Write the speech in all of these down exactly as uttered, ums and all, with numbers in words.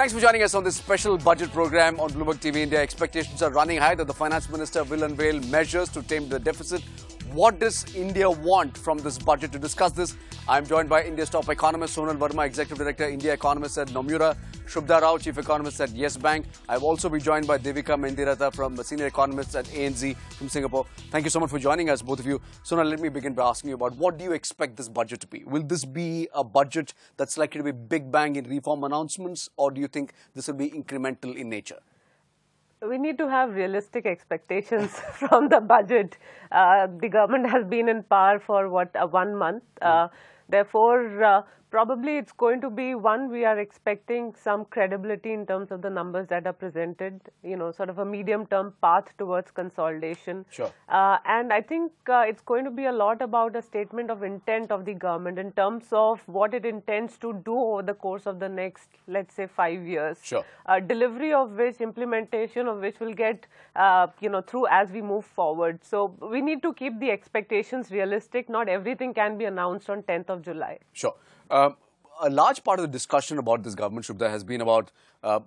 Thanks for joining us on this special budget program on Bloomberg T V India. Expectations are running high that the finance minister will unveil measures to tame the deficit. What does India want from this budget? To discuss this, I'm joined by India's top economist, Sonal Varma, Executive Director, India Economist at Nomura, Shubhada Rao, Chief Economist at Yes Bank. I'll also be joined by Devika Mehndiratta, from Senior Economist at A N Z from Singapore. Thank you so much for joining us, both of you. Sonal, let me begin by asking you about what do you expect this budget to be? Will this be a budget that's likely to be big bang in reform announcements, or do you think this will be incremental in nature? We need to have realistic expectations from the budget. Uh, the government has been in power for, what, uh, one month. Uh, mm. Therefore, uh, probably it's going to be one, we are expecting some credibility in terms of the numbers that are presented, you know, sort of a medium-term path towards consolidation. Sure. Uh, and I think uh, it's going to be a lot about a statement of intent of the government in terms of what it intends to do over the course of the next, let's say, five years. Sure. Uh, delivery of which, implementation of which will get, uh, you know, through as we move forward. So we need to keep the expectations realistic. Not everything can be announced on tenth of July. Sure. Um, a large part of the discussion about this government, Shubhda, has been about uh,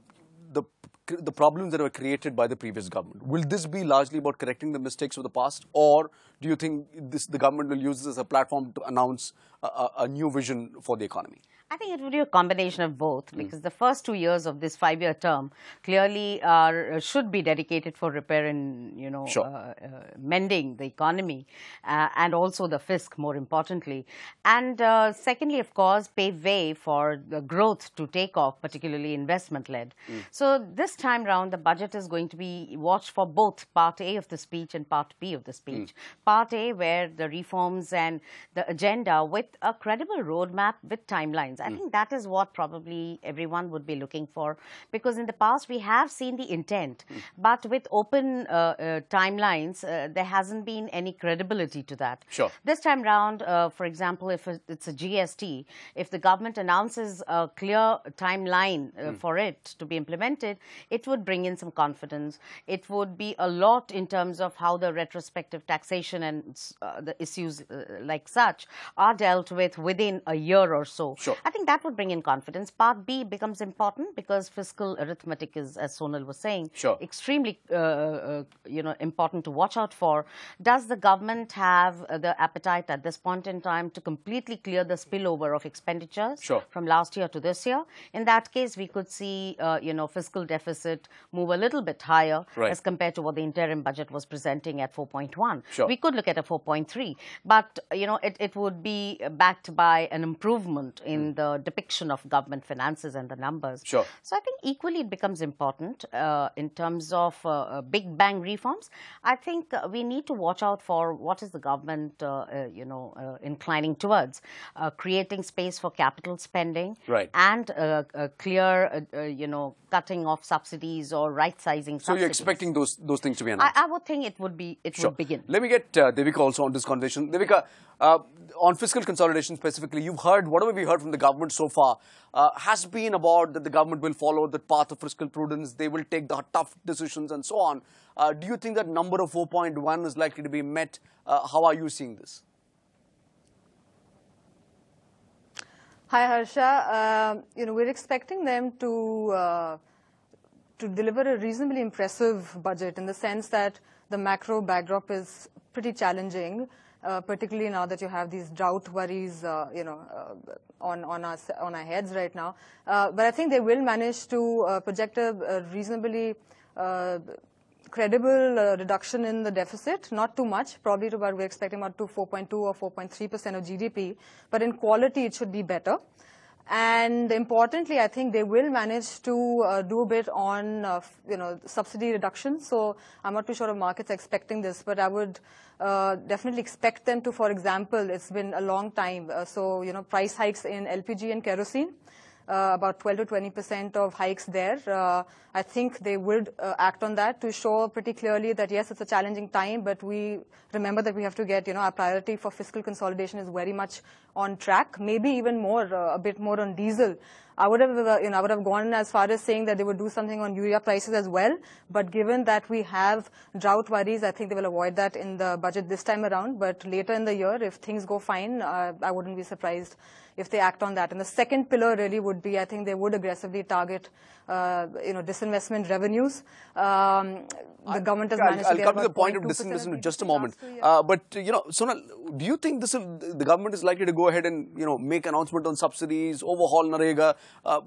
the, the problems that were created by the previous government. Will this be largely about correcting the mistakes of the past, or do you think this, the government will use this as a platform to announce a, a new vision for the economy? I think it will be a combination of both, because mm. the first two years of this five-year term clearly are, should be dedicated for repair and, you know, sure. uh, uh, mending the economy uh, and also the fisc, more importantly. And uh, secondly, of course, pave way for the growth to take off, particularly investment-led. Mm. So this time round, the budget is going to be watched for both Part A of the speech and Part B of the speech. Mm. Part A, where the reforms and the agenda with a credible roadmap with timelines. I think that is what probably everyone would be looking for, because in the past we have seen the intent, mm. but with open uh, uh, timelines, uh, there hasn't been any credibility to that. Sure. This time round, uh, for example, if it's a G S T, if the government announces a clear timeline uh, mm. for it to be implemented, it would bring in some confidence. It would be a lot in terms of how the retrospective taxation and uh, the issues uh, like such are dealt with within a year or so. Sure. I think that would bring in confidence. Part B becomes important because fiscal arithmetic is, as Sonal was saying, sure. extremely uh, uh, you know, important to watch out for. Does the government have uh, the appetite at this point in time to completely clear the spillover of expenditures sure. from last year to this year? In that case, we could see uh, you know, fiscal deficit move a little bit higher right. as compared to what the interim budget was presenting at four point one. Sure. We could look at a four point three, but you know, it, it would be backed by an improvement in mm. the depiction of government finances and the numbers. Sure. So I think equally it becomes important uh, in terms of uh, big bang reforms. I think uh, we need to watch out for what is the government, uh, uh, you know, uh, inclining towards, uh, creating space for capital spending, right. and uh, a clear, uh, uh, you know, cutting off subsidies or right-sizing. So subsidies. You're expecting those those things to be announced? I, I would think it would be. It sure. would begin. Let me get uh, Devika also on this conversation. Devika, uh, on fiscal consolidation specifically, you've heard whatever we heard from the government. Government so far uh, has been about that the government will follow the path of fiscal prudence, they will take the tough decisions and so on. Uh, do you think that number of four point one is likely to be met? Uh, how are you seeing this? Hi, Harsha. Uh, you know, we're expecting them to, uh, to deliver a reasonably impressive budget, in the sense that the macro backdrop is pretty challenging. Uh, particularly now that you have these drought worries, uh, you know, uh, on on our on our heads right now. Uh, but I think they will manage to uh, project a, a reasonably uh, credible uh, reduction in the deficit. Not too much, probably to about, we're expecting about to four point two or four point three percent of G D P. But in quality, it should be better. And importantly, I think they will manage to uh, do a bit on, uh, you know, subsidy reduction. So I'm not too sure if markets are expecting this, but I would uh, definitely expect them to, for example, it's been a long time. Uh, so, you know, price hikes in L P G and kerosene, uh, about twelve to twenty percent of hikes there. Uh, I think they would uh, act on that to show pretty clearly that, yes, it's a challenging time, but we remember that we have to get, you know, our priority for fiscal consolidation is very much on track, maybe even more, uh, a bit more on diesel, I would have, you know, I would have gone as far as saying that they would do something on urea prices as well. But given that we have drought worries, I think they will avoid that in the budget this time around. But later in the year, if things go fine, uh, I wouldn't be surprised if they act on that. And the second pillar really would be, I think they would aggressively target, uh, you know, disinvestment revenues. Um, the government has managed I'll, to I'll come to the point of disinvestment in just a moment. Uh, but, you know, Sonal, do you think this will, the government is likely to go ahead and, you know, make announcement on subsidies, overhaul Narega? Uh,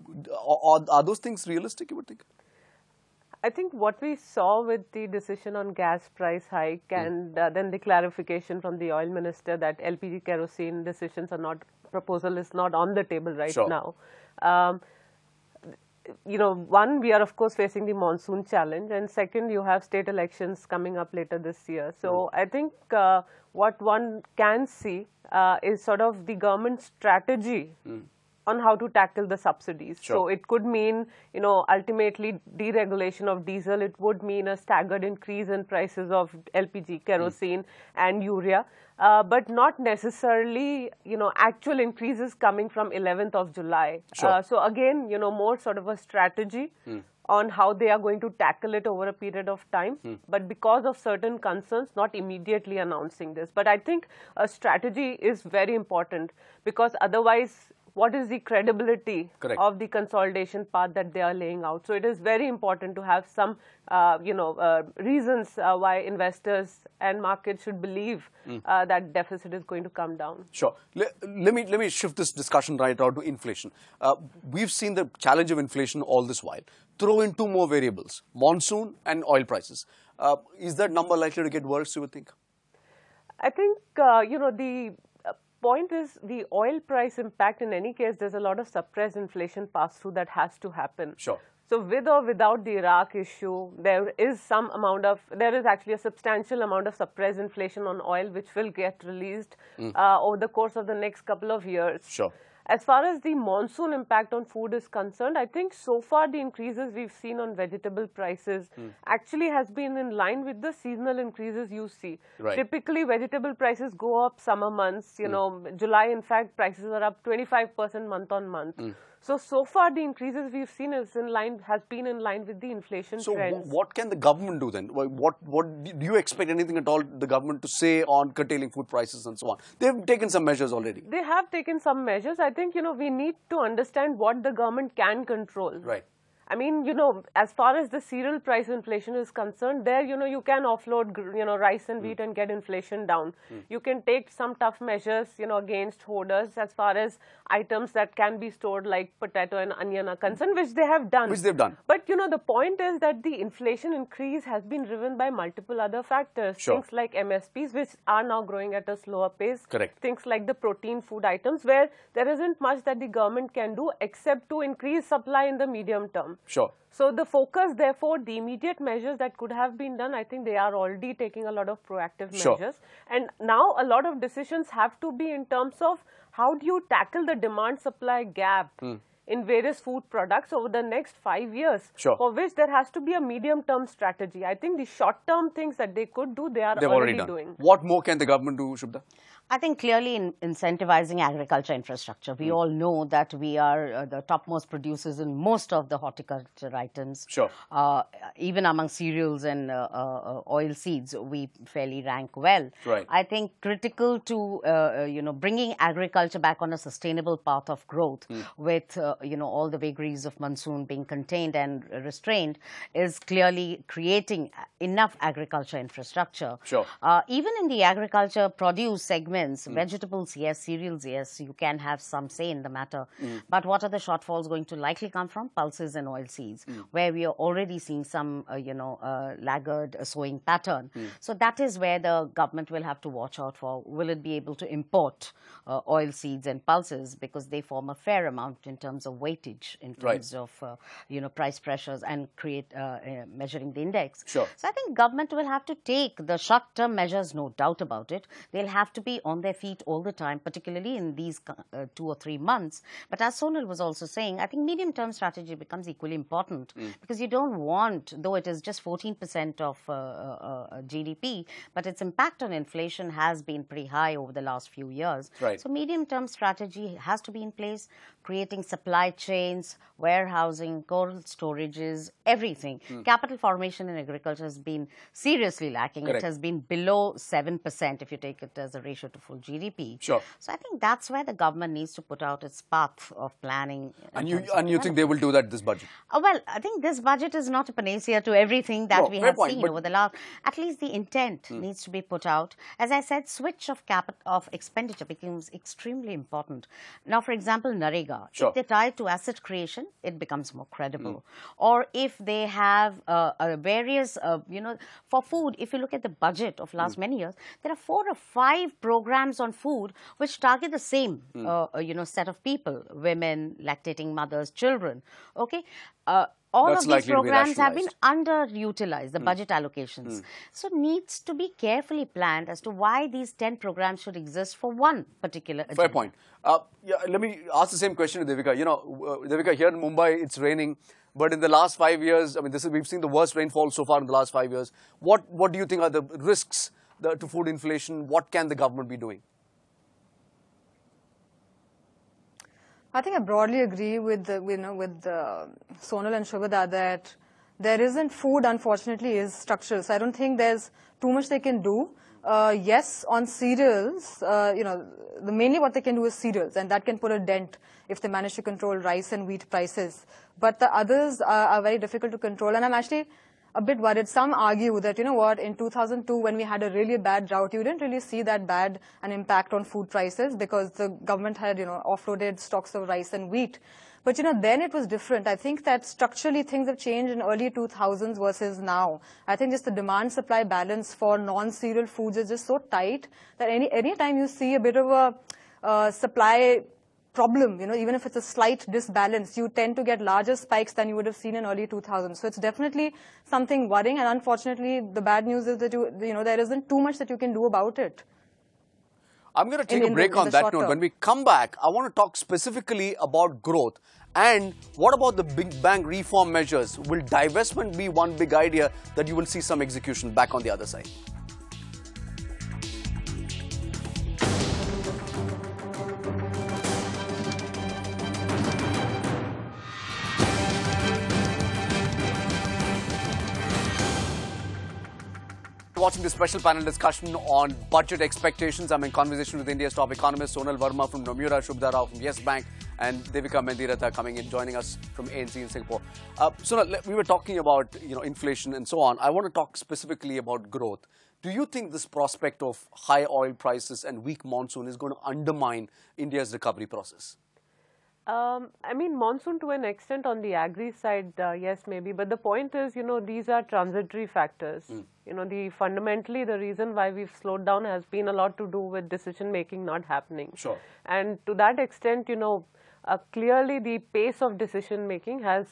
are, are those things realistic, you would think? I think what we saw with the decision on gas price hike and uh, then the clarification from the oil minister that L P G kerosene decisions are not, proposal is not on the table right sure. now. Um, you know, one, we are of course facing the monsoon challenge, and second, you have state elections coming up later this year. So mm. I think uh, what one can see uh, is sort of the government strategy mm. on how to tackle the subsidies. Sure. So it could mean, you know, ultimately deregulation of diesel. It would mean a staggered increase in prices of L P G, kerosene, mm. and urea, uh, but not necessarily, you know, actual increases coming from eleventh of July. Sure. Uh, so again, you know, more sort of a strategy mm. on how they are going to tackle it over a period of time, hmm. but because of certain concerns, not immediately announcing this. But I think a strategy is very important, because otherwise, what is the credibility Correct. Of the consolidation path that they are laying out? So it is very important to have some, uh, you know, uh, reasons uh, why investors and markets should believe hmm. uh, that deficit is going to come down. Sure. Le let me let me shift this discussion right out to inflation. Uh, we've seen the challenge of inflation all this while. Throw in two more variables, monsoon and oil prices. Uh, is that number likely to get worse, you would think? I think, uh, you know, the point is the oil price impact, in any case, there's a lot of suppressed inflation pass-through that has to happen. Sure. So with or without the Iraq issue, there is some amount of, there is actually a substantial amount of suppressed inflation on oil, which will get released mm. uh, over the course of the next couple of years. Sure. As far as the monsoon impact on food is concerned, I think so far the increases we've seen on vegetable prices mm. actually has been in line with the seasonal increases you see. Right. Typically, vegetable prices go up summer months. You mm. know, July, in fact, prices are up twenty-five percent month on month. Mm. So, so far the increases we've seen is in line, has been in line with the inflation so trends. So, what can the government do then? What, what, do you expect anything at all the government to say on curtailing food prices and so on? They've taken some measures already. They have taken some measures. I think, you know, we need to understand what the government can control. Right. I mean, you know, as far as the cereal price inflation is concerned, there, you know, you can offload, you know, rice and wheat mm. and get inflation down. Mm. You can take some tough measures, you know, against hoarders as far as items that can be stored like potato and onion are concerned, which they have done. Which they've done. But, you know, the point is that the inflation increase has been driven by multiple other factors. Sure. Things like M S Ps, which are now growing at a slower pace. Correct. Things like the protein food items, where there isn't much that the government can do except to increase supply in the medium term. Sure. So the focus, therefore, the immediate measures that could have been done, I think they are already taking a lot of proactive sure. measures. And now a lot of decisions have to be in terms of how do you tackle the demand-supply gap mm. in various food products over the next five years, sure. for which there has to be a medium-term strategy. I think the short-term things that they could do, they are They've already, already doing. What more can the government do, Shubhada? I think clearly in incentivizing agriculture infrastructure. We mm. all know that we are uh, the topmost producers in most of the horticulture items. Sure. Uh, even among cereals and uh, uh, oil seeds, we fairly rank well. Right. I think critical to uh, you know, bringing agriculture back on a sustainable path of growth, mm. with uh, you know, all the vagaries of monsoon being contained and restrained, is clearly creating enough agriculture infrastructure. Sure. Uh, even in the agriculture produce segment. Mm. Vegetables, yes, cereals, yes, you can have some say in the matter. Mm. But what are the shortfalls going to likely come from? Pulses and oilseeds, mm. where we are already seeing some, uh, you know, uh, laggard uh, sowing pattern. Mm. So that is where the government will have to watch out for. Will it be able to import uh, oilseeds and pulses, because they form a fair amount in terms of weightage, in terms right. of, uh, you know, price pressures and create uh, uh, measuring the index. Sure. So I think government will have to take the short-term measures, no doubt about it. They'll have to be on their feet all the time, particularly in these uh, two or three months. But as Sonal was also saying, I think medium-term strategy becomes equally important, mm. because you don't want, though it is just fourteen percent of uh, uh, G D P, but its impact on inflation has been pretty high over the last few years. Right. So medium-term strategy has to be in place, creating supply supply chains, warehousing, cold storages, everything. Mm. Capital formation in agriculture has been seriously lacking. Correct. It has been below seven percent if you take it as a ratio to full G D P. Sure. So I think that's where the government needs to put out its path of planning. And you, and you think they will do that this budget? Uh, well, I think this budget is not a panacea to everything that no, we have point, seen over the last. At least the intent mm. needs to be put out. As I said, switch of, capital, of expenditure becomes extremely important. Now, for example, Narega. Sure. If they tie to asset creation, it becomes more credible. Mm. Or if they have uh, uh, various, uh, you know, for food, if you look at the budget of last mm. many years, there are four or five programs on food which target the same, mm. uh, you know, set of people, women, lactating mothers, children, okay? Uh, all That's of these programs have been underutilized, the mm. budget allocations. Mm. So, needs to be carefully planned as to why these ten programs should exist for one particular agenda. Fair point. Uh, yeah, let me ask the same question to Devika. You know, uh, Devika, here in Mumbai, it's raining. But in the last five years, I mean, this is, we've seen the worst rainfall so far in the last five years. What, what do you think are the risks the, to food inflation? What can the government be doing? I think I broadly agree with uh, you know with uh, Sonal and Shubhada that there isn't food, unfortunately, is structural. So I don't think there's too much they can do. Uh, yes, on cereals, uh, you know, the, mainly what they can do is cereals, and that can put a dent if they manage to control rice and wheat prices. But the others are, are very difficult to control, and I'm actually a bit worried. Some argue that, you know what, in two thousand two, when we had a really bad drought, you didn't really see that bad an impact on food prices because the government had, you know, offloaded stocks of rice and wheat. But, you know, then it was different. I think that structurally things have changed in early two thousands versus now. I think just the demand-supply balance for non-cereal foods is just so tight that any any time you see a bit of a uh, supply problem, you know, even if it's a slight disbalance, you tend to get larger spikes than you would have seen in early two thousands. So it's definitely something worrying, and unfortunately, the bad news is that you, you know, there isn't too much that you can do about it. I'm going to take in, a break in, on in that note. Term. When we come back, I want to talk specifically about growth and what about the big bank reform measures? Will divestment be one big idea that you will see some execution? Back on the other side. Watching this special panel discussion on budget expectations. I'm in conversation with India's top economist Sonal Varma from Nomura, Shubhada Rao from Yes Bank, and Devika Mehndiratta coming in, joining us from A N Z in Singapore. Uh, Sonal, we were talking about you know inflation and so on. I want to talk specifically about growth. Do you think this prospect of high oil prices and weak monsoon is going to undermine India's recovery process? Um, I mean, monsoon to an extent on the agri side, uh, yes, maybe. But the point is, you know, these are transitory factors. Mm. You know, the fundamentally, the reason why we've slowed down has been a lot to do with decision-making not happening. Sure. And to that extent, you know, uh, clearly the pace of decision-making has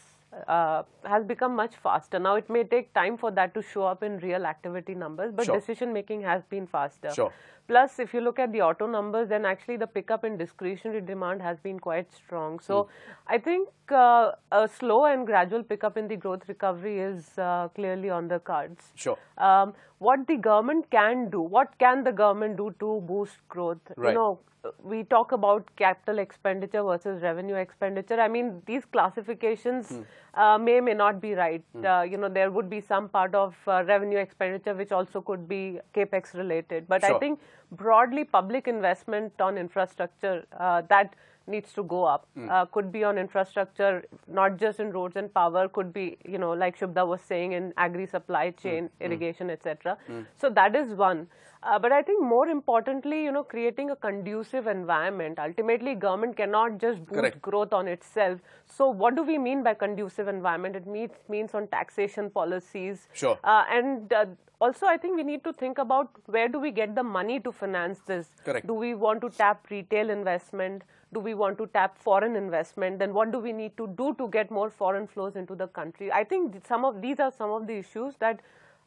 uh, has become much faster. Now, it may take time for that to show up in real activity numbers, but sure. decision-making has been faster. Sure. Plus, if you look at the auto numbers, then actually the pickup in discretionary demand has been quite strong. So, mm. I think uh, a slow and gradual pickup in the growth recovery is uh, clearly on the cards. Sure. Um, what the government can do, what can the government do to boost growth? Right. You know, we talk about capital expenditure versus revenue expenditure. I mean, these classifications mm. uh, may may not be right. Mm. Uh, you know, there would be some part of uh, revenue expenditure which also could be CapEx related. But sure. I think broadly, public investment on infrastructure uh, that needs to go up. Mm. Uh, could be on infrastructure, not just in roads and power, could be, you know, like Shubhada was saying, in agri supply chain, mm. irrigation, mm. et cetera. Mm. So that is one. Uh, but I think more importantly, you know, creating a conducive environment. Ultimately, government cannot just boost Correct. growth on itself. So what do we mean by conducive environment? It means, means on taxation policies. Sure. Uh, and uh, also, I think we need to think about where do we get the money to finance this? Correct. Do we want to tap retail investment? Do we want to tap foreign investment? Then what do we need to do to get more foreign flows into the country? I think some of these are some of the issues that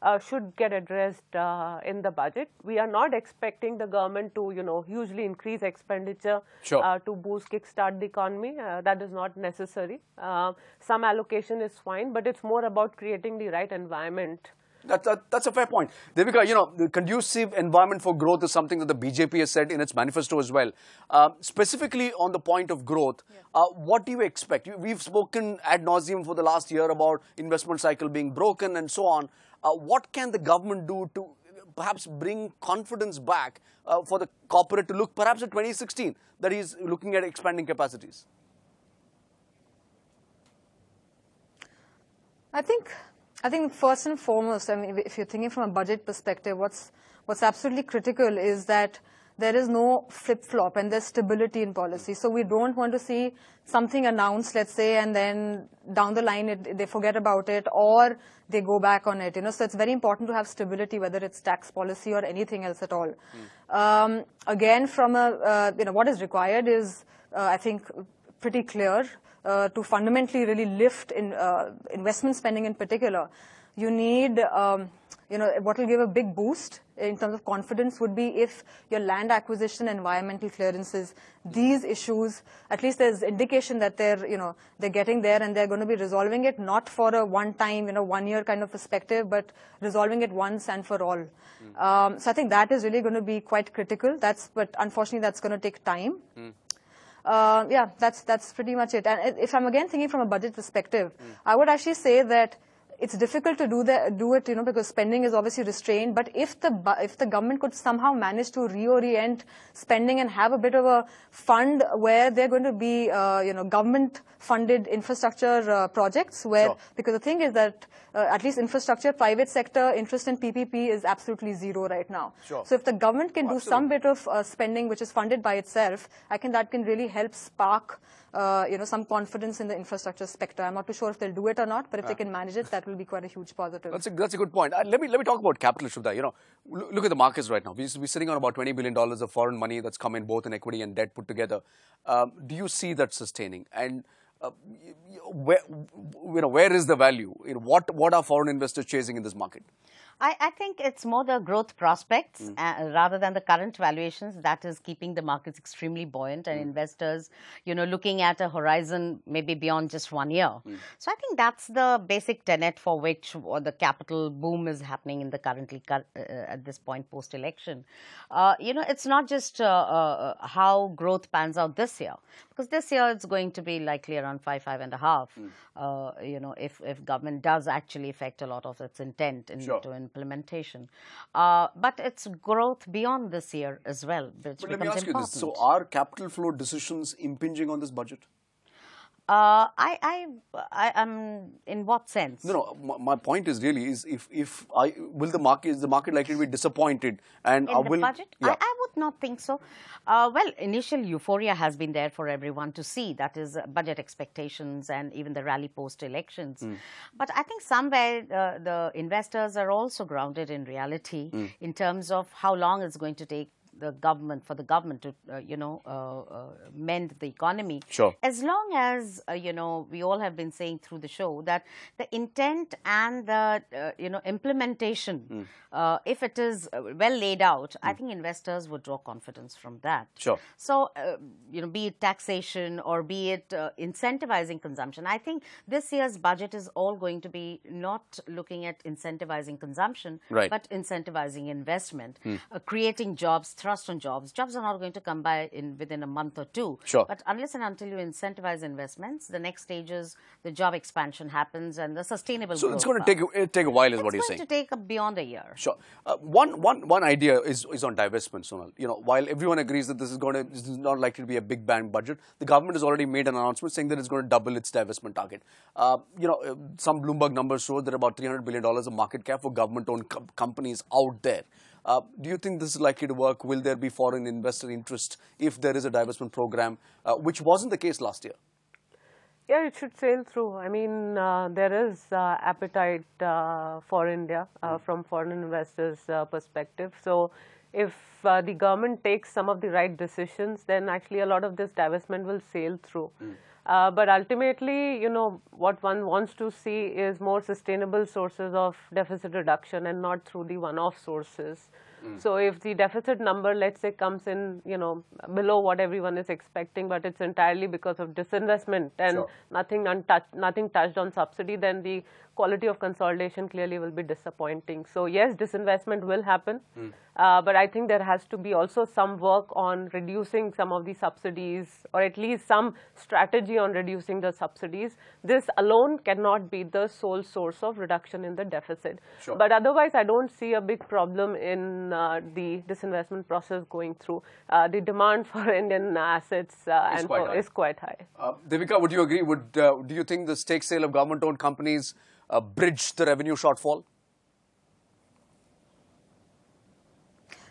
Uh, should get addressed uh, in the budget. We are not expecting the government to, you know, hugely increase expenditure sure. uh, to boost, kickstart the economy. Uh, that is not necessary. Uh, some allocation is fine, but it's more about creating the right environment That, that, that's a fair point. Devika, you know, the conducive environment for growth is something that the B J P has said in its manifesto as well. Uh, specifically on the point of growth, yeah. uh, what do you expect? You, we've spoken ad nauseum for the last year about investment cycle being broken and so on. Uh, what can the government do to perhaps bring confidence back uh, for the corporate to look perhaps at twenty sixteen, that he's looking at expanding capacities? I think... I think first and foremost, I mean, if you're thinking from a budget perspective, what's what's absolutely critical is that there is no flip-flop and there's stability in policy. So we don't want to see something announced, let's say, and then down the line it, they forget about it or they go back on it. You know, so it's very important to have stability, whether it's tax policy or anything else at all. Mm. Um, again, from a uh, you know, what is required is uh, I think pretty clear. Uh, to fundamentally really lift in uh, investment spending in particular, you need, um, you know, what will give a big boost in terms of confidence would be if your land acquisition, environmental clearances, these issues, at least there's indication that they're, you know, they're getting there and they're going to be resolving it, not for a one-time, you know, one-year kind of perspective, but resolving it once and for all. Mm. Um, so I think that is really going to be quite critical. That's, but unfortunately, that's going to take time. Mm. Uh, yeah, that's that's pretty much it. And if I'm again thinking from a budget perspective, mm. I would actually say that it's difficult to do the, do it, you know, because spending is obviously restrained. But if the if the government could somehow manage to reorient spending and have a bit of a fund where they're going to be, uh, you know, government-funded infrastructure uh, projects, where sure. because the thing is that uh, at least infrastructure, private sector interest in P P P is absolutely zero right now. Sure. So if the government can absolutely. do some bit of uh, spending which is funded by itself, I can that can really help spark. Uh, you know, some confidence in the infrastructure sector. I'm not too sure if they'll do it or not, but if ah. they can manage it, that will be quite a huge positive. That's a, that's a good point. Uh, let me let me talk about capital, Shubhada. You know, look at the markets right now. We're, we're sitting on about twenty billion dollars of foreign money that's come in both in equity and debt put together. Um, do you see that sustaining? And uh, where you know where is the value? You know, what what are foreign investors chasing in this market? I, I think it's more the growth prospects mm. uh, rather than the current valuations that is keeping the markets extremely buoyant and mm. investors, you know, looking at a horizon maybe beyond just one year. Mm. So I think that's the basic tenet for which the capital boom is happening in the currently uh, at this point post-election. Uh, you know, it's not just uh, uh, how growth pans out this year, because this year it's going to be likely around five, five and a half. Mm. Uh, you know, if if government does actually affect a lot of its intent in sure. to invest. implementation. Uh, but it's growth beyond this year as well. Which but let me ask important. you this. So are capital flow decisions impinging on this budget? Uh, I, I, I, I'm in what sense? No, no. My, my point is really is if, if I will the market is the market likely to be disappointed and in I the will, budget? Yeah. I, I would not think so. Uh, well, initial euphoria has been there for everyone to see. That is uh, budget expectations and even the rally post elections. Mm. But I think somewhere uh, the investors are also grounded in reality mm. in terms of how long it's going to take. The government for the government to uh, you know uh, uh, mend the economy. Sure. As long as uh, you know we all have been saying through the show that the intent and the uh, you know implementation, mm. uh, if it is well laid out, mm. I think investors would draw confidence from that. Sure. So uh, you know, be it taxation or be it uh, incentivizing consumption. I think this year's budget is all going to be not looking at incentivizing consumption, right. but incentivizing investment, mm. uh, creating jobs. Trust on jobs. Jobs are not going to come by in within a month or two. Sure. But unless and until you incentivize investments, the next stage is the job expansion happens and the sustainable. So growth it's going to take it take a while, is what you're saying. It's going to take beyond a year. Sure. Uh, one one one idea is is on divestment, Sonal. You know, while everyone agrees that this is going to this is not likely to be a big bang budget, the government has already made an announcement saying that it's going to double its divestment target. Uh, you know, some Bloomberg numbers show that about three hundred billion dollars of market cap for government-owned com companies out there. Uh, do you think this is likely to work? Will there be foreign investor interest if there is a divestment program, uh, which wasn't the case last year? Yeah, it should sail through. I mean, uh, there is uh, appetite uh, for India uh, mm. from foreign investors' uh, perspective. So if uh, the government takes some of the right decisions, then actually a lot of this divestment will sail through. Mm. Uh, but ultimately, you know, what one wants to see is more sustainable sources of deficit reduction and not through the one-off sources. Mm. So if the deficit number, let's say, comes in, you know, below what everyone is expecting, but it's entirely because of disinvestment and sure. nothing untouched, nothing touched on subsidy, then the quality of consolidation clearly will be disappointing. So yes, disinvestment will happen, mm. uh, but I think there has to be also some work on reducing some of the subsidies, or at least some strategy on reducing the subsidies. This alone cannot be the sole source of reduction in the deficit. Sure. But otherwise, I don't see a big problem in uh, the disinvestment process going through. Uh, the demand for Indian assets uh, and quite for, is quite high. Uh, Devika, would you agree? Would uh, do you think the stake sale of government-owned companies uh, bridge the revenue shortfall?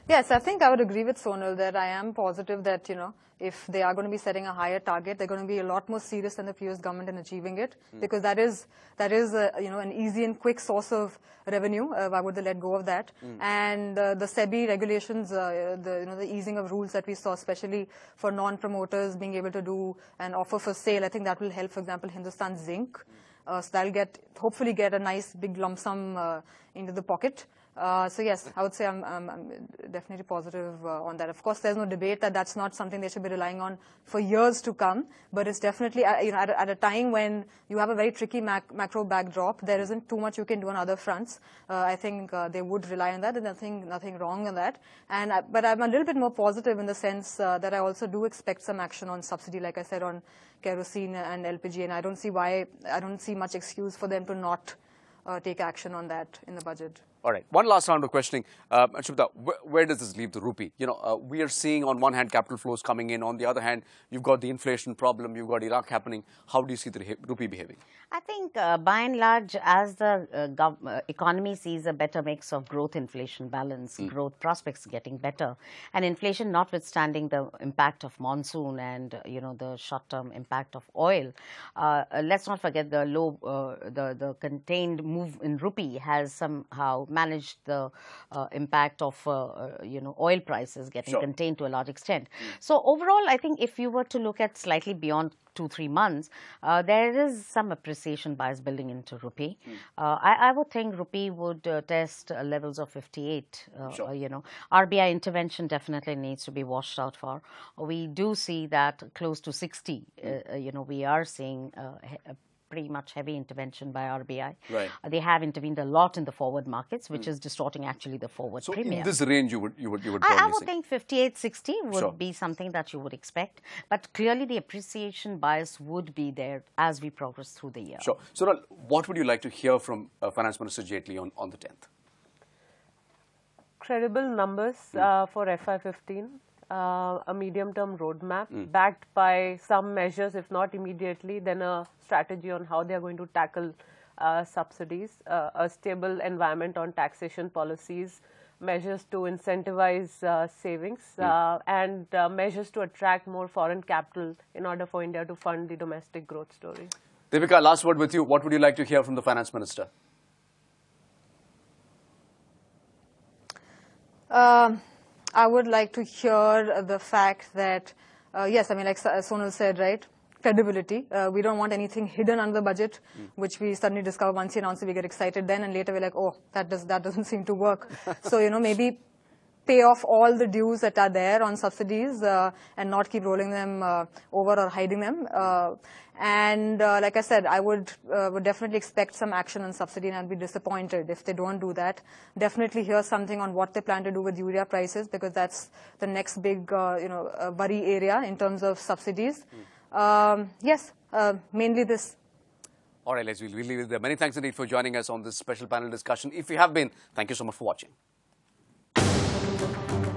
Yes, I think I would agree with Sonal that I am positive that, you know, if they are going to be setting a higher target, they're going to be a lot more serious than the previous government in achieving it, mm. because that is, that is uh, you know, an easy and quick source of revenue. Uh, why would they let go of that? Mm. And uh, the SEBI regulations, uh, the, you know, the easing of rules that we saw, especially for non-promoters being able to do an offer for sale, I think that will help, for example, Hindustan Zinc. Mm. Uh, so they'll get, hopefully get a nice big lump sum uh, into the pocket. Uh, so yes, I would say I'm, I'm, I'm definitely positive uh, on that. Of course, there's no debate that that's not something they should be relying on for years to come. But it's definitely uh, you know, at, a, at a time when you have a very tricky mac macro backdrop, there isn't too much you can do on other fronts. Uh, I think uh, they would rely on that, and nothing nothing wrong on that. And I, but I'm a little bit more positive in the sense uh, that I also do expect some action on subsidy, like I said, on kerosene and L P G. And I don't see why I don't see much excuse for them to not uh, take action on that in the budget. All right. One last round of questioning. Uh, Shubhada, wh where does this leave the rupee? You know, uh, we are seeing on one hand capital flows coming in. On the other hand, you've got the inflation problem. You've got Iraq happening. How do you see the rupee behaving? I think uh, by and large, as the uh, gov uh, economy sees a better mix of growth, inflation, balance, mm. growth prospects getting better, and inflation notwithstanding the impact of monsoon and, uh, you know, the short-term impact of oil, uh, uh, let's not forget the low, uh, the, the contained move in rupee has somehow managed the uh, impact of, uh, you know, oil prices getting sure. contained to a large extent. Mm. So overall, I think if you were to look at slightly beyond two, three months, uh, there is some appreciation bias building into rupee. Mm. Uh, I, I would think rupee would uh, test uh, levels of fifty-eight, uh, sure. uh, you know. R B I intervention definitely needs to be washed out for. We do see that close to sixty, mm. uh, you know, we are seeing uh, pretty much heavy intervention by R B I. Right. Uh, they have intervened a lot in the forward markets, which mm. is distorting actually the forward so premium. So in this range, you would you would you would. I, I would think fifty-eight, sixty would sure. be something that you would expect, but clearly the appreciation bias would be there as we progress through the year. Sure. So, what would you like to hear from uh, Finance Minister Jaitley on on the tenth? Credible numbers mm. uh, for F Y fifteen. Uh, a medium-term roadmap mm. backed by some measures, if not immediately, then a strategy on how they are going to tackle uh, subsidies, uh, a stable environment on taxation policies, measures to incentivize uh, savings, mm. uh, and uh, measures to attract more foreign capital in order for India to fund the domestic growth story. Devika, last word with you. What would you like to hear from the Finance Minister? Uh, I would like to hear the fact that, uh, yes, I mean, like Sonal said, right, credibility. Uh, we don't want anything hidden under the budget, mm. which we suddenly discover once you announce it, we get excited then, and later we're like, oh, that, does, that doesn't seem to work. So, you know, maybe pay off all the dues that are there on subsidies uh, and not keep rolling them uh, over or hiding them. Uh, and uh, like I said, I would, uh, would definitely expect some action on subsidy, and I'd be disappointed if they don't do that. Definitely hear something on what they plan to do with urea prices, because that's the next big uh, you know, uh, worry area in terms of subsidies. Mm. Um, yes, uh, mainly this. All right, let's, we'll leave it there. Many thanks indeed for joining us on this special panel discussion. If you have been, thank you so much for watching. Thank you.